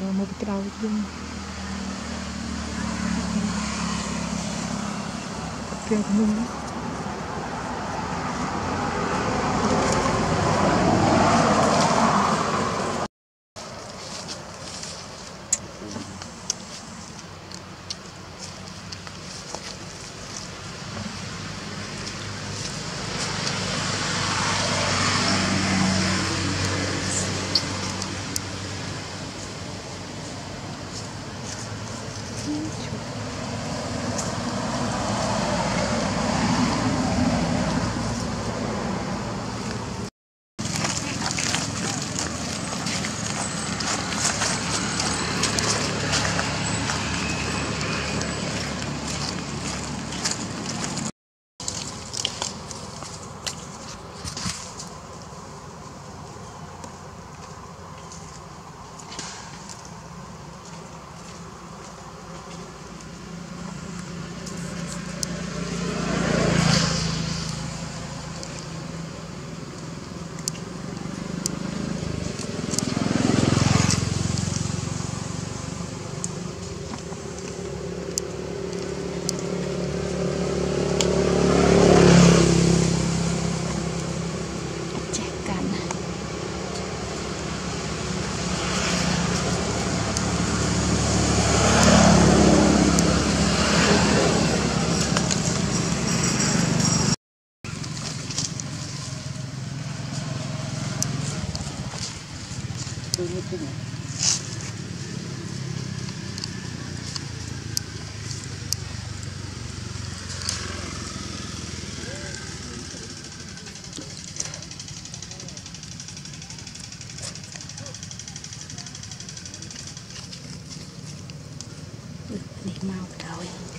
было, может быть, раз в день. Mouth going.